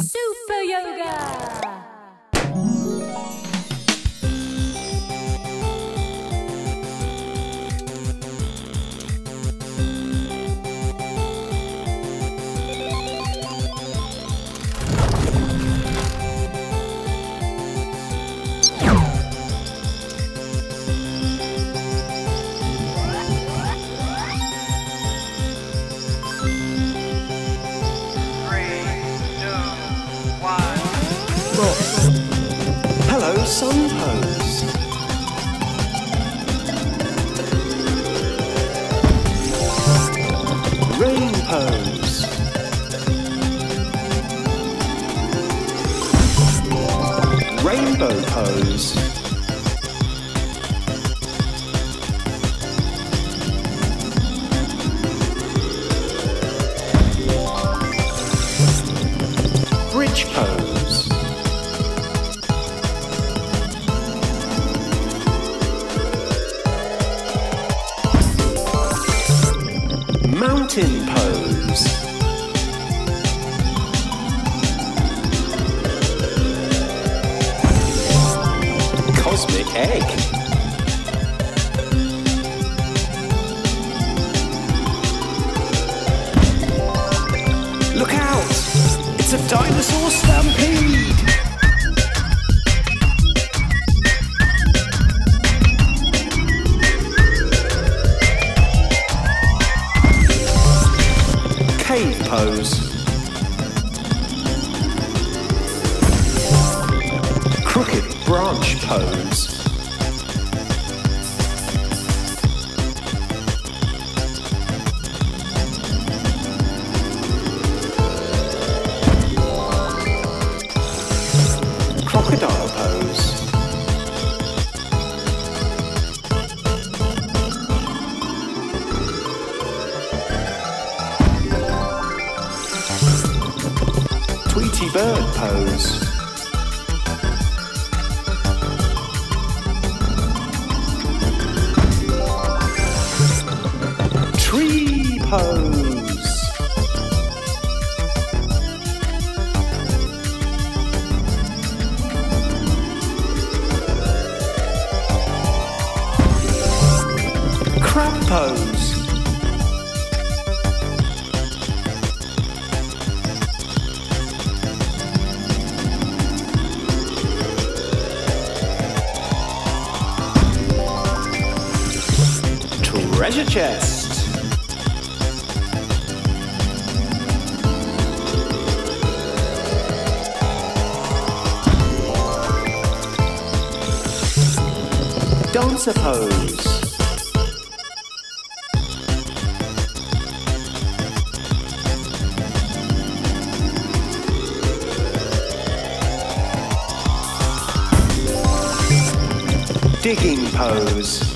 Super Yoga! Hello, sun pose. Rain pose. Rainbow pose. Bridge pose. Mountain pose. Cosmic egg. Look out! It's a dinosaur stampede! Cave pose. Crooked branch pose. Crocodile pose. Tweety bird pose. Tree pose. Crab pose. Treasure chest. Dancer pose. Digging pose.